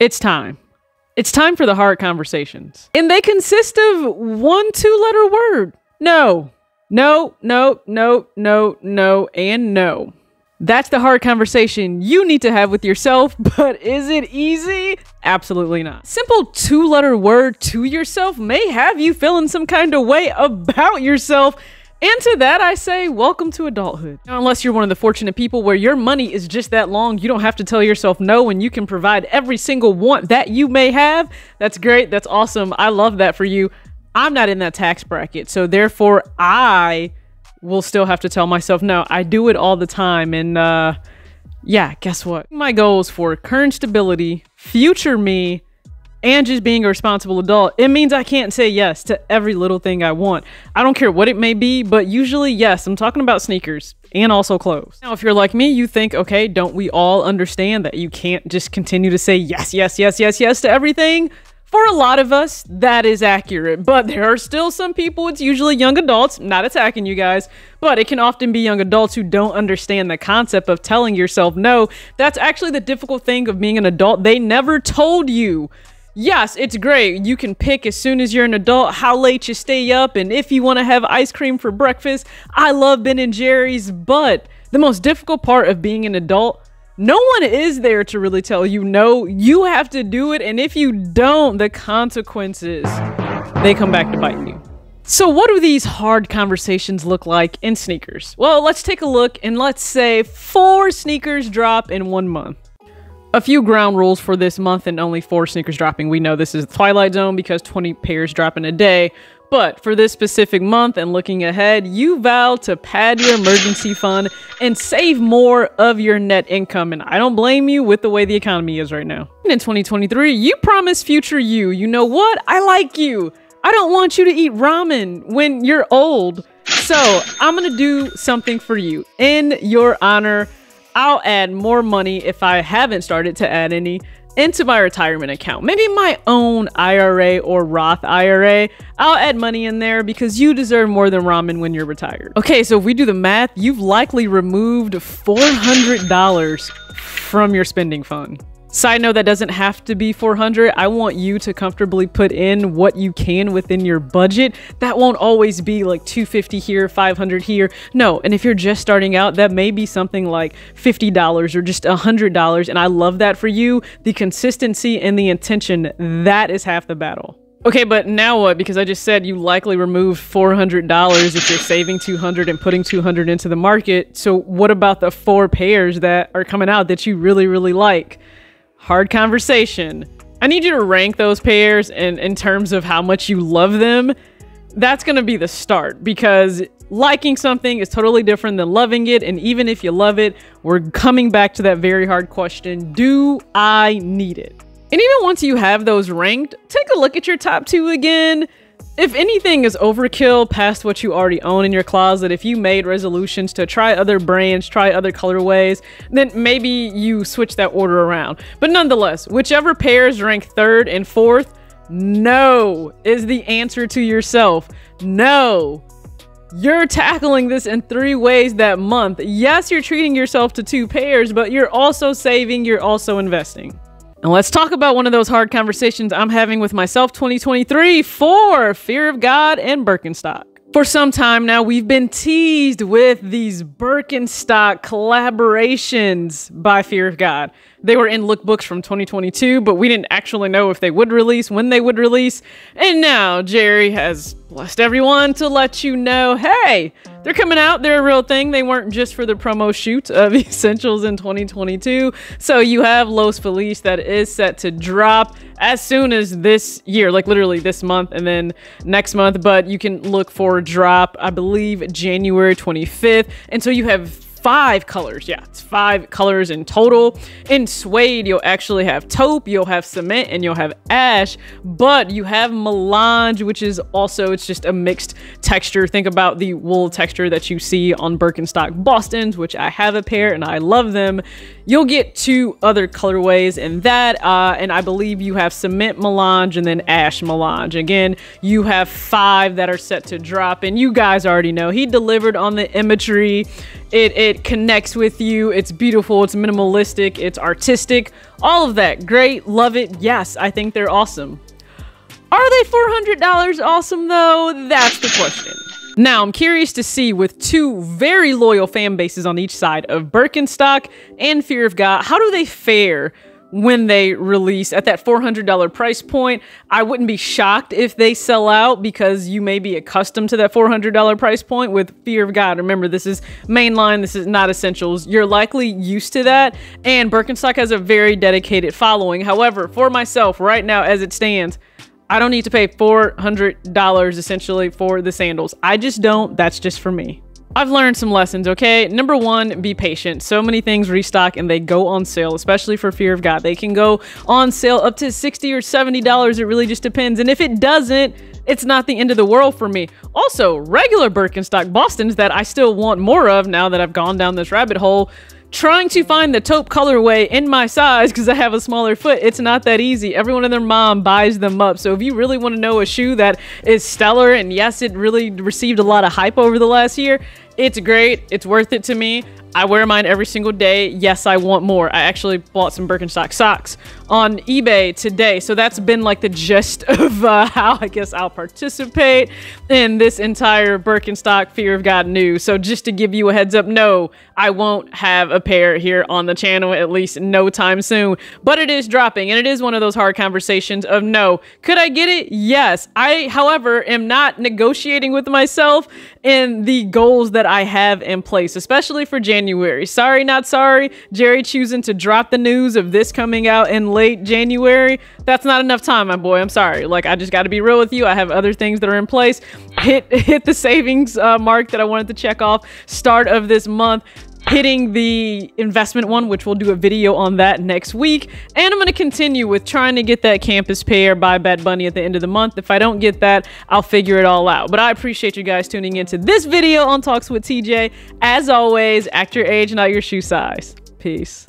It's time. It's time for the hard conversations. And they consist of 1 two-letter word. No, no, no, no, no, no, and no. That's the hard conversation you need to have with yourself, but is it easy? Absolutely not. Simple 2-letter word to yourself may have you feeling some kind of way about yourself. And to that, I say, welcome to adulthood. Now, unless you're one of the fortunate people where your money is just that long, you don't have to tell yourself no, and you can provide every single want that you may have. That's great. That's awesome. I love that for you. I'm not in that tax bracket. So therefore, I will still have to tell myself no. I do it all the time. And yeah, guess what? My goals for current stability, future me, and just being a responsible adult, it means I can't say yes to every little thing I want. I don't care what it may be, but usually yes, I'm talking about sneakers and also clothes. Now, if you're like me, you think, okay, don't we all understand that you can't just continue to say yes, yes, yes, yes, yes to everything? For a lot of us, that is accurate, but there are still some people, it's usually young adults, not attacking you guys, but it can often be young adults who don't understand the concept of telling yourself no. That's actually the difficult thing of being an adult. They never told you. Yes, it's great. You can pick as soon as you're an adult how late you stay up and if you want to have ice cream for breakfast. I love Ben & Jerry's, but the most difficult part of being an adult, no one is there to really tell you no. You have to do it, and if you don't, the consequences, they come back to bite you. So what do these hard conversations look like in sneakers? Well, let's take a look and let's say 4 sneakers drop in 1 month. A few ground rules for this month and only 4 sneakers dropping. We know this is the Twilight Zone because 20 pairs drop in a day. But for this specific month and looking ahead, you vow to pad your emergency fund and save more of your net income. And I don't blame you with the way the economy is right now. And in 2023, you promise future you, you know what? I like you. I don't want you to eat ramen when you're old. So I'm going to do something for you in your honor. I'll add more money, if I haven't started to add any, into my retirement account. Maybe my own IRA or Roth IRA. I'll add money in there because you deserve more than ramen when you're retired. Okay, so if we do the math, you've likely removed $400 from your spending fund. Side note, that doesn't have to be $400. I want you to comfortably put in what you can within your budget. That won't always be like $250 here, $500 here. No, and if you're just starting out, that may be something like $50 or just $100. And I love that for you. The consistency and the intention, that is half the battle. Okay, but now what? Because I just said you likely removed $400 if you're saving $200 and putting $200 into the market. So what about the 4 pairs that are coming out that you really, really like? Hard conversation. I need you to rank those pairs in terms of how much you love them. That's going to be the start, because liking something is totally different than loving it. And even if you love it, we're coming back to that very hard question. Do I need it? And even once you have those ranked, take a look at your top 2 again. If anything is overkill past what you already own in your closet, if you made resolutions to try other brands, try other colorways, then maybe you switch that order around. But nonetheless, whichever pairs rank 3rd and 4th, no is the answer to yourself. No. You're tackling this in 3 ways that month. Yes, you're treating yourself to 2 pairs, but you're also saving, you're also investing. And let's talk about one of those hard conversations I'm having with myself 2023 for Fear of God and Birkenstock. For some time now, we've been teased with these Birkenstock collaborations by Fear of God. They were in lookbooks from 2022, but we didn't actually know if they would release, when they would release. And now Jerry has blessed everyone to let you know, hey, they're coming out. They're a real thing. They weren't just for the promo shoot of Essentials in 2022. So you have Los Feliz that is set to drop as soon as this year, like literally this month and then next month. But you can look for a drop, I believe, January 25th. And so you have 5 colors. Yeah, it's 5 colors in total. In suede, you'll actually have taupe, you'll have cement, and you'll have ash, but you have melange, which is also, it's just a mixed texture. Think about the wool texture that you see on Birkenstock Bostons, which I have a pair and I love them. You'll get 2 other colorways in that, and I believe you have cement melange and then ash melange. Again, you have 5 that are set to drop, and you guys already know he delivered on the imagery. It connects with you. It's beautiful. It's minimalistic. It's artistic. All of that. Great. Love it. Yes, I think they're awesome. Are they $400 awesome though? That's the question. Now, I'm curious to see with two very loyal fan bases on each side of Birkenstock and Fear of God, how do they fare when they release at that $400 price point? I wouldn't be shocked if they sell out because you may be accustomed to that $400 price point with Fear of God. Remember, this is mainline. This is not essentials. You're likely used to that. And Birkenstock has a very dedicated following. However, for myself right now, as it stands, I don't need to pay $400 essentially for the sandals. I just don't. That's just for me. I've learned some lessons, okay? Number one, be patient. So many things restock and they go on sale, especially for Fear of God. They can go on sale up to $60 or $70. It really just depends. And if it doesn't, it's not the end of the world for me. Also, regular Birkenstock Bostons that I still want more of now that I've gone down this rabbit hole, trying to find the taupe colorway in my size because I have a smaller foot. It's not that easy. Everyone and their mom buys them up. So if you really want to know a shoe that is stellar, and yes, it really received a lot of hype over the last year, it's great. It's worth it to me. I wear mine every single day. Yes, I want more. I actually bought some Birkenstock socks on eBay today. So that's been like the gist of how I guess I'll participate in this entire Birkenstock Fear of God news. So just to give you a heads up, no, I won't have a pair here on the channel, at least no time soon, but it is dropping. And it is one of those hard conversations of no, could I get it? Yes. I, however, am not negotiating with myself in the goals that I have in place, especially for January. Sorry, not sorry. Jerry choosing to drop the news of this coming out in late January. That's not enough time, my boy. I'm sorry. Like, I just got to be real with you. I have other things that are in place. Hit the savings mark that I wanted to check off start of this month. Hitting the investment one, which we'll do a video on that next week. And I'm going to continue with trying to get that campus pair by Bad Bunny at the end of the month. If I don't get that, I'll figure it all out. But I appreciate you guys tuning into this video on Talks with TJ. As always, act your age, not your shoe size. Peace.